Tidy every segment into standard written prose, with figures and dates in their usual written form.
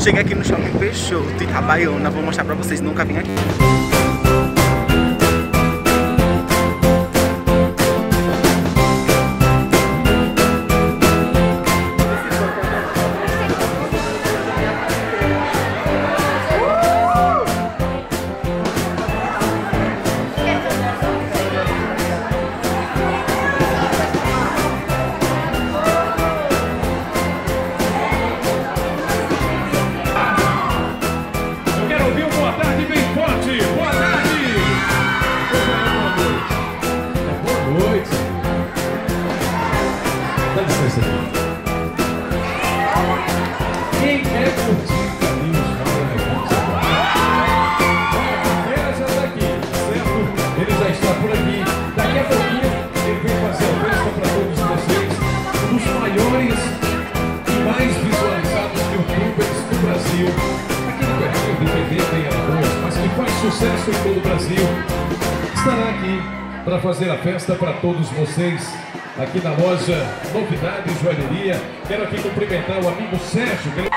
Cheguei aqui no Shopping Peixoto, Itabaiana, vou mostrar pra vocês, nunca vim aqui. Quem quer curtir Carlinhos Maia? Ela já está aqui, certo? Ele já está por aqui. Daqui a pouquinho ele vem fazer a festa para todos vocês. Um dos maiores e mais visualizados youtubers do Brasil. Aqui no perfil do TV tem Alagoas, mas que faz sucesso em todo o Brasil. Estará aqui para fazer a festa para todos vocês. Aqui na loja Novidades Joalheria. Quero aqui cumprimentar o amigo Sérgio. Que...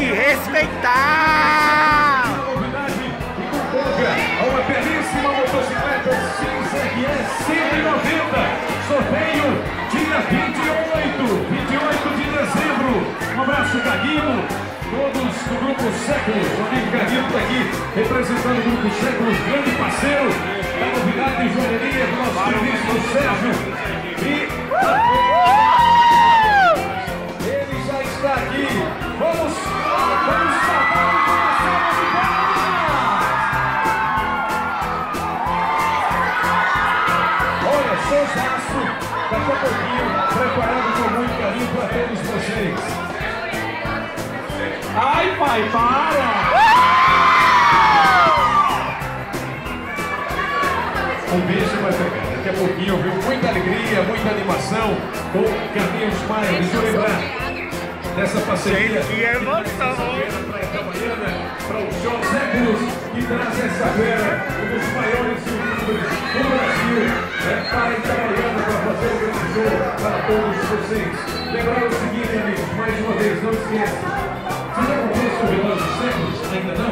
respeitar! Novidade e convoca a uma belíssima motocicleta cinza que é 190. Sorteio dia 28 de dezembro. Um abraço, Carlinhos, todos do Grupo Séculos. O amigo Carlinhos está aqui representando o Grupo Séculos, grande parceiro da Novidade em Joalheria, do nosso ministro Sérgio. Ele já está aqui. Vamos salvar o coração! Olha, showzaço, daqui a pouquinho, preparado com muito carinho para todos vocês. Ai, pai, para! Um beijo vai pegar. Daqui a pouquinho, viu? Muita alegria, muita animação com Carlinhos Maia. Deixa eu lembrar dessa parceria que é para o Show Séculos, que traz essa fera, um dos maiores youtubers do Brasil, para Itabaiana, para fazer o grande show para todos vocês. Lembrar o seguinte, amigos, mais uma vez, não esqueça, se já conhece sobre o Show Séculos, ainda não?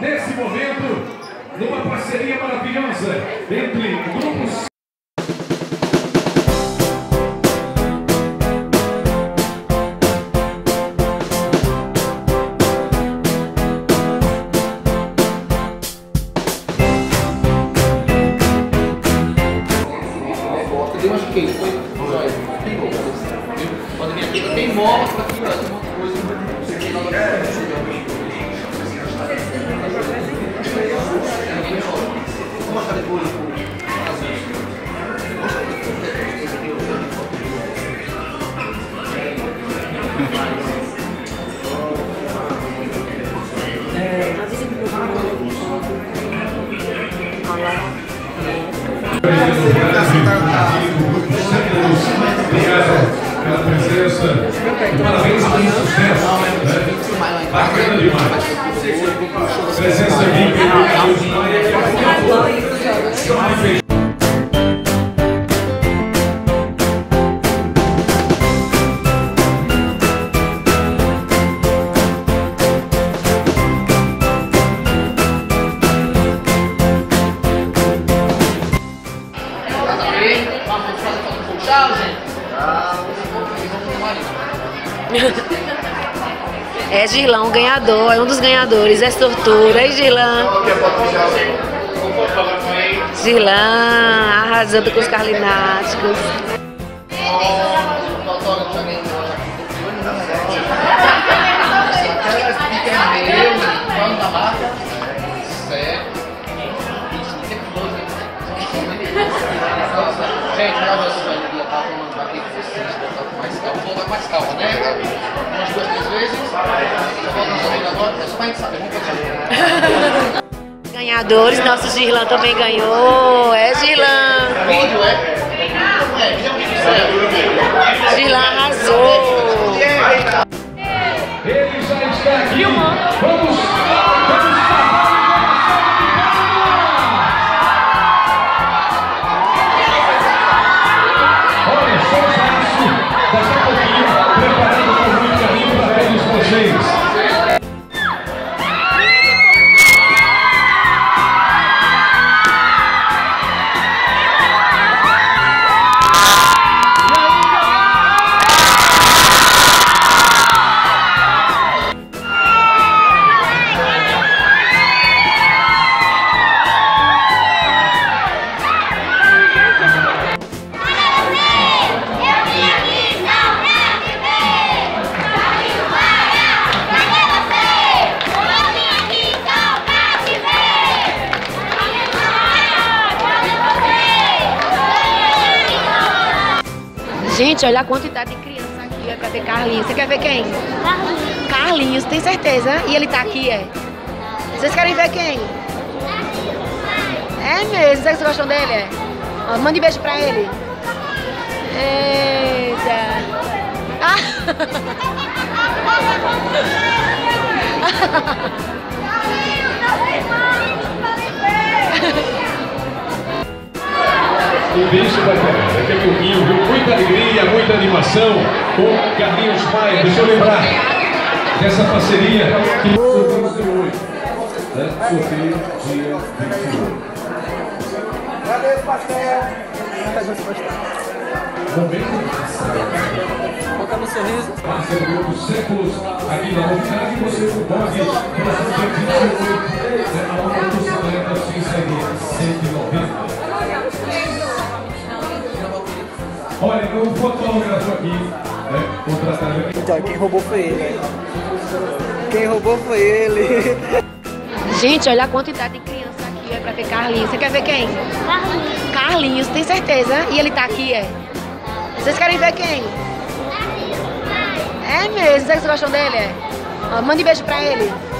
Nesse momento, numa parceria maravilhosa entre grupos. Parabéns, muito sucesso. Bacana demais. Presença aqui, Carlinhos Maia. É Gilan, o ganhador, é um dos ganhadores, é sortudo, é Gilan. Gilan, arrasando com os carlináticos. Mais calma, né? Umas duas, três vezes. É só pra gente saber. Ganhadores, nosso Gilan também ganhou. É Gilan. Vídeo, é? Gilan arrasou. Ele já está aqui. Vamos Gente, olha a quantidade de crianças aqui, é pra ter Carlinhos. Você quer ver quem? Carlinhos. Carlinhos, tem certeza? E ele tá aqui, é? Vocês querem ver quem? É mesmo, vocês gostam dele, é? Ó, manda um beijo pra ele. Eita. O bicho vai pegar. Daqui a pouquinho, viu? Muita alegria, muita animação com Carlinhos Maia. Deixa eu lembrar dessa parceria que nós temos hoje. Sorteio dia 28. Cadê o pastel? Muita gente gostar. Boca no sorriso. Parceiro dos séculos aqui na Rovidade, você pode fazer dia 28. Olha, tem um fotógrafo aqui, né? Contratado aqui. Então, quem roubou foi ele. Quem roubou foi ele. Gente, olha a quantidade de criança aqui, é pra ter Carlinhos. Você quer ver quem? Carlinhos. Carlinhos, tem certeza? E ele tá aqui, é? Vocês querem ver quem? Carlinhos. É mesmo, vocês gostam dele, é? Ó, manda um beijo pra ele.